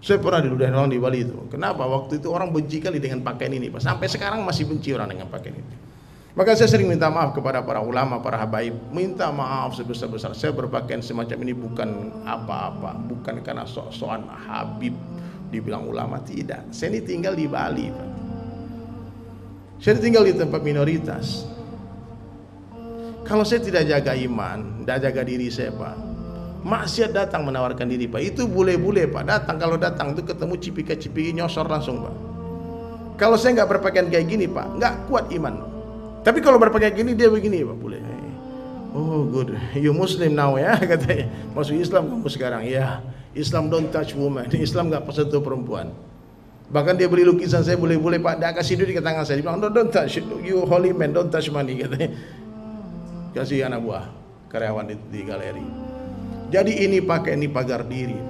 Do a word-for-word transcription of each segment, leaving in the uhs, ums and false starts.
Saya pernah diludahin orang di Bali itu. Kenapa? Waktu itu orang benci kali dengan pakaian ini, Pak. Sampai sekarang masih benci orang dengan pakaian itu. Maka saya sering minta maaf kepada para ulama, para habaib. Minta maaf sebesar-besar. Saya berpakaian semacam ini bukan apa-apa. Bukan karena sok-sokan habib dibilang ulama. Tidak. Saya ini tinggal di Bali, Pak. Saya tinggal di tempat minoritas. Kalau saya tidak jaga iman, tidak jaga diri saya, Pak, maksiat datang menawarkan diri, Pak. Itu bule-bule, Pak, datang. Kalau datang itu ketemu cipika-cipiki, nyosor langsung, Pak. Kalau saya nggak berpakaian kayak gini, Pak, nggak kuat iman. Tapi kalau berpakaian gini, dia begini, Pak, bule. Oh good, you Muslim now ya, katanya. Masuk Islam kamu sekarang ya. Islam don't touch woman. Islam nggak persentuh perempuan. Bahkan dia beli lukisan saya, bule-bule, Pak, dia kasih duit ke tangan saya. Dia bilang, no, don't touch, you holy man, don't touch money, katanya. Kasih anak buah karyawan di, di galeri. Jadi ini pakai ini pagar diri.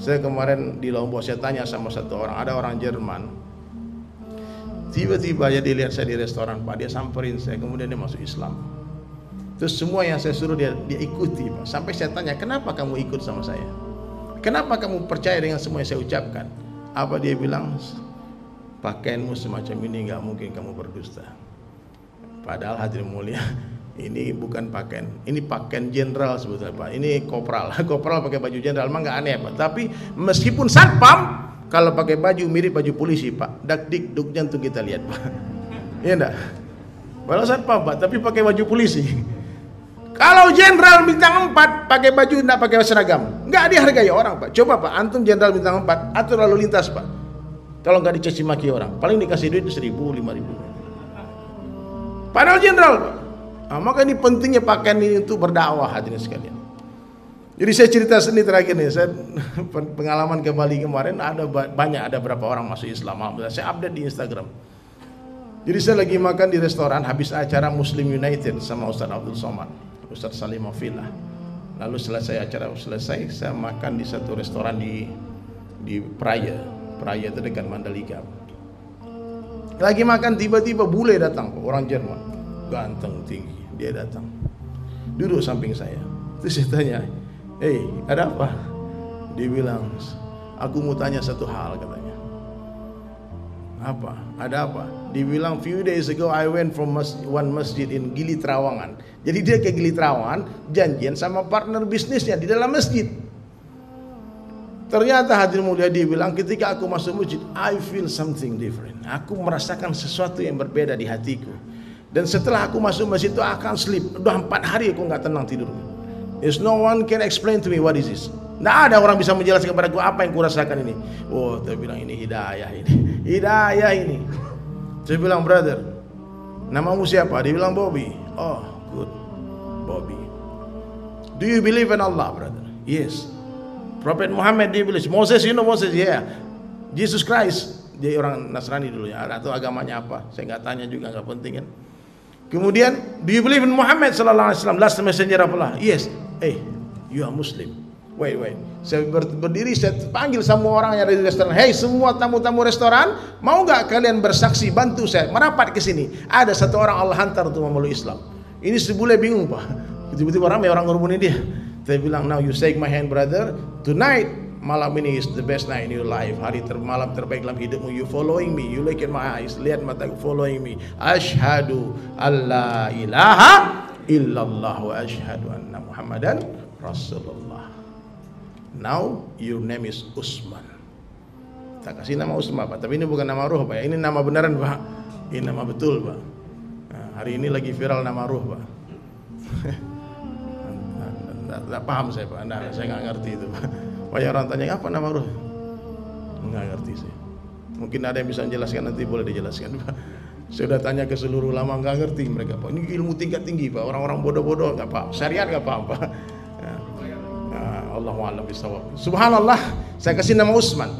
Saya kemarin di Lombok, saya tanya sama satu orang, ada orang Jerman. Tiba-tiba dia dilihat saya di restoran, Pak, dia samperin saya, kemudian dia masuk Islam. Terus semua yang saya suruh dia dia ikuti, Pak. Sampai saya tanya, kenapa kamu ikut sama saya? Kenapa kamu percaya dengan semua yang saya ucapkan? Apa dia bilang? Pakaianmu semacam ini nggak mungkin kamu berdusta. Padahal hadirin mulia, ini bukan pakaian, ini pakaian jenderal sebetulnya, Pak. Ini kopral, kopral pakai baju jenderal, emang nggak aneh, Pak. Tapi meskipun satpam, kalau pakai baju mirip baju polisi, Pak, dakdik duk jantung kita lihat, Pak. Iya enggak? Walau satpam, Pak, tapi pakai baju polisi. Kalau jenderal bintang empat pakai baju enggak pakai seragam, nggak dihargai orang, Pak. Coba, Pak, antum jenderal bintang empat, atur lalu lintas, Pak. Kalau nggak dicaci maki orang, paling dikasih duit seribu, lima ribu. Padahal jenderal, Pak. Nah, maka ini pentingnya pakaian ini untuk berdakwah, hadirin sekalian. Jadi saya cerita sendiri terakhir nih, saya pengalaman ke Bali kemarin, ada banyak, ada berapa orang masuk Islam, alhamdulillah. Saya update di Instagram. Jadi saya lagi makan di restoran habis acara Muslim United sama Ustaz Abdul Somad, Ustaz Salimofilah. Lalu selesai acara selesai, saya makan di satu restoran di di Praia, Praia terdekat Mandalika. Lagi makan tiba-tiba bule datang, orang Jerman. Ganteng tinggi, dia datang duduk samping saya. Terus saya tanya, "Hey, ada apa?" Dia bilang, "Aku mau tanya satu hal," katanya. "Apa? Ada apa?" Dia bilang, "Few days ago I went from masjid, one masjid in Gili Trawangan." Jadi dia ke Gili Trawangan, janjian sama partner bisnisnya di dalam masjid. Ternyata hadirin mulia, dia bilang, "Ketika aku masuk masjid, I feel something different." Aku merasakan sesuatu yang berbeda di hatiku. Dan setelah aku masuk masjid itu akan sleep. Udah empat hari aku nggak tenang tidur. There's no one can explain to me what is this. Nggak ada orang bisa menjelaskan kepada aku apa yang kurasakan ini. Oh, dia bilang ini hidayah ini, hidayah ini. Saya bilang, "Brother, namamu siapa?" Dia bilang, "Bobby." Oh, good, Bobby. "Do you believe in Allah, brother?" "Yes." "Prophet Muhammad?" Dia bilang, "Moses, you know Moses?" "Yeah." "Jesus Christ?" Dia orang Nasrani dulu ya, atau agamanya apa? Saya nggak tanya juga, nggak penting kan. Kemudian, "Do you believe in Muhammad sallallahu alaihi wasallam, last messenger of Allah?" "Yes." "Eh, you are Muslim." Wait, wait. Saya berdiri, saya panggil semua orang yang ada di restoran. "Hey, semua tamu-tamu restoran, mau nggak kalian bersaksi bantu saya merapat ke sini? Ada satu orang Allah hantar untuk memeluk Islam." Ini sebule bingung, Pak. Tiba-tiba ramai orang ngerumunin dia. Saya bilang, "Now you shake my hand, brother. Tonight, malam ini is the best night in your life. Hari ter malam terbaik dalam hidupmu. You following me. You look in my eyes. Lihat mataku, following me. Ashhadu alla ilaha illallah wa ashhadu anna Muhammadan Rasulullah. Now your name is Usman." Tak kasih nama Usman, Pak. Tapi ini bukan nama ruh, Pak. Ini nama beneran, Pak. Ini nama betul, Pak. Nah, hari ini lagi viral nama ruh, Pak. Tidak paham saya, Pak. Nah, saya nggak ngerti itu, Pak. Banyak orang tanya, "Apa nama ruh?" Nggak ngerti sih. Mungkin ada yang bisa menjelaskan, nanti boleh dijelaskan, Pak. Saya sudah tanya ke seluruh ulama, nggak ngerti mereka, Pak. Ini ilmu tingkat tinggi, Pak. Orang-orang bodoh-bodoh nggak paham. Syariat nggak paham, Pak. Allahu a'lam bishawab. Subhanallah, saya kasih nama Usman.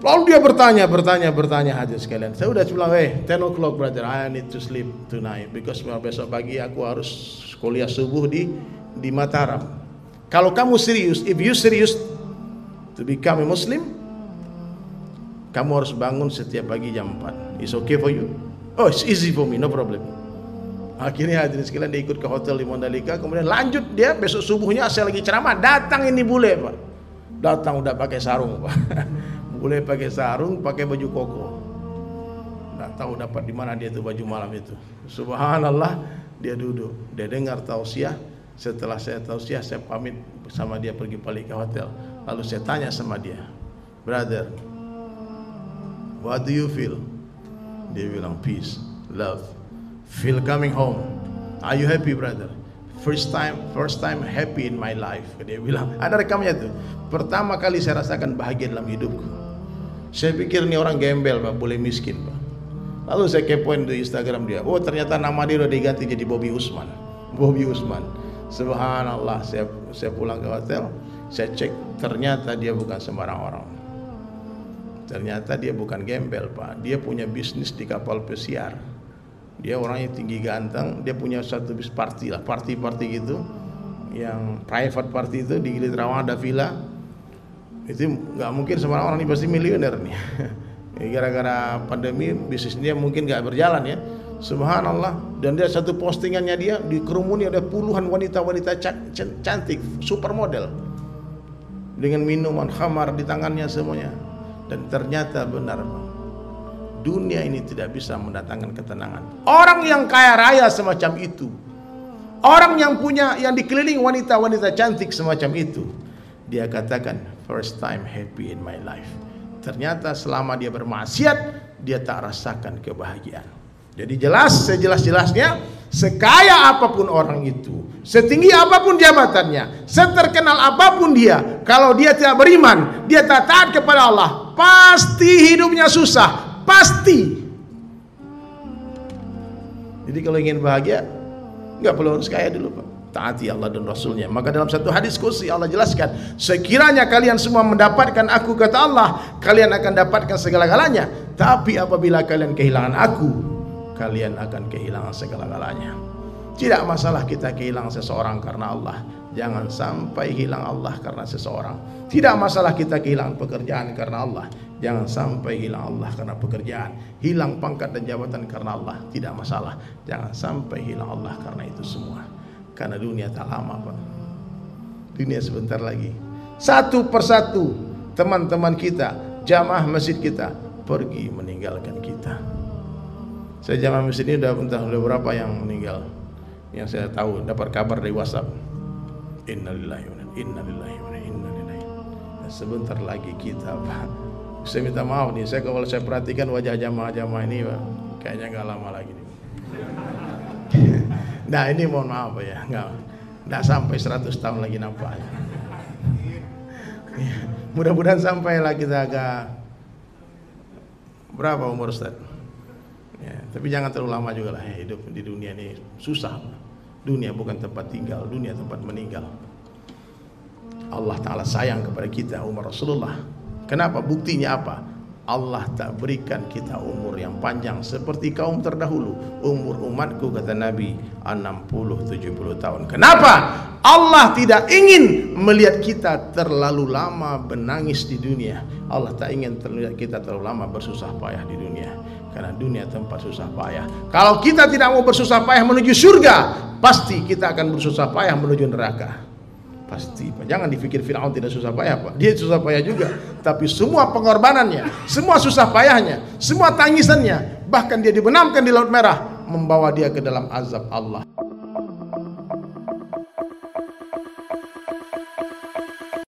Lalu dia bertanya, bertanya, bertanya, hadirin sekalian. Saya sudah bilang, "Hey, ten o'clock, brother. I need to sleep tonight because besok pagi aku harus kuliah subuh di di Mataram. Kalau kamu serius, if you serious to become a Muslim, kamu harus bangun setiap pagi jam empat. It's okay for you? Oh, it's easy for me, no problem. Akhirnya hadirin sekalian dia ikut ke hotel di Mandalika. Kemudian lanjut dia besok subuhnya saya lagi ceramah, datang ini bule Pak. Datang udah pakai sarung Pak. Bule pakai sarung, pakai baju koko. Nggak tahu dapat di mana dia tuh baju malam itu. Subhanallah, dia duduk. Dia dengar tausiah. Setelah saya tausiah, saya pamit sama dia pergi balik ke hotel. Lalu saya tanya sama dia, "Brother, what do you feel?" Dia bilang, "Peace, love. Feel coming home. Are you happy, brother? First time, first time happy in my life." Dia bilang, ada rekamnya tuh. Pertama kali saya rasakan bahagia dalam hidupku. Saya pikir ini orang gembel, Pak, boleh miskin, Pak. Lalu saya kepoin di Instagram dia. Oh, ternyata nama dia udah diganti jadi Bobby Usman. Bobby Usman. Subhanallah, saya saya pulang ke hotel, saya cek, ternyata dia bukan sembarang orang. Ternyata dia bukan gembel, Pak. Dia punya bisnis di kapal pesiar. Dia orangnya tinggi ganteng, dia punya satu bis party lah, party-party gitu, yang private party itu di Gili Trawangan ada villa. Itu nggak mungkin sembarang orang, ini pasti miliuner nih. Gara-gara pandemi bisnisnya mungkin nggak berjalan ya. Subhanallah, dan dia satu postingannya dia dikerumuni oleh puluhan wanita-wanita cantik, supermodel, dengan minuman khamar di tangannya semuanya. Dan ternyata benar, dunia ini tidak bisa mendatangkan ketenangan. Orang yang kaya raya semacam itu, orang yang punya, yang dikelilingi wanita-wanita cantik semacam itu, dia katakan first time happy in my life. Ternyata selama dia bermaksiat, dia tak rasakan kebahagiaan. Jadi jelas, sejelas-jelasnya, sekaya apapun orang itu, setinggi apapun jabatannya, seterkenal apapun dia, kalau dia tidak beriman, dia tak taat kepada Allah, pasti hidupnya susah. Pasti. Jadi kalau ingin bahagia, nggak perlu harus kaya dulu Pak. Taati Allah dan Rasulnya. Maka dalam satu hadis kursi Allah jelaskan, sekiranya kalian semua mendapatkan aku, kata Allah, kalian akan dapatkan segala-galanya. Tapi apabila kalian kehilangan aku, kalian akan kehilangan segala-galanya. Tidak masalah kita kehilangan seseorang karena Allah. Jangan sampai hilang Allah karena seseorang. Tidak masalah kita kehilangan pekerjaan karena Allah. Jangan sampai hilang Allah karena pekerjaan. Hilang pangkat dan jabatan karena Allah. Tidak masalah. Jangan sampai hilang Allah karena itu semua. Karena dunia tak lama Pak. Dunia sebentar lagi. Satu persatu teman-teman kita, jamaah masjid kita, pergi meninggalkan kita. Saya jamaah masjid ini udah, entah udah berapa yang meninggal. Yang saya tahu dapat kabar dari WhatsApp. Innalillahi wa inna ilaihi raji'un. Sebentar lagi kita Pak. Saya minta maaf nih, saya kalau saya perhatikan wajah jamaah-jamaah ini Pak, kayaknya nggak lama lagi nih. Nah ini mohon maaf Pak ya, nggak, nggak sampai seratus tahun lagi nampaknya. Mudah-mudahan sampailah kita agak berapa umur Ustaz? Ya, tapi jangan terlalu lama juga lah ya, hidup di dunia ini susah Pak. Dunia bukan tempat tinggal, dunia tempat meninggal. Allah Ta'ala sayang kepada kita, umur Rasulullah. Kenapa? Buktinya apa? Allah tak berikan kita umur yang panjang seperti kaum terdahulu. Umur umatku, kata Nabi, enam puluh tujuh puluh tahun. Kenapa? Allah tidak ingin melihat kita terlalu lama menangis di dunia. Allah tak ingin melihat kita terlalu lama bersusah payah di dunia. Karena dunia tempat susah payah. Kalau kita tidak mau bersusah payah menuju surga, pasti kita akan bersusah payah menuju neraka. Pasti Pak. Jangan dipikir Fir'aun tidak susah payah Pak. Dia susah payah juga. Tapi semua pengorbanannya, semua susah payahnya, semua tangisannya, bahkan dia dibenamkan di Laut Merah, membawa dia ke dalam azab Allah.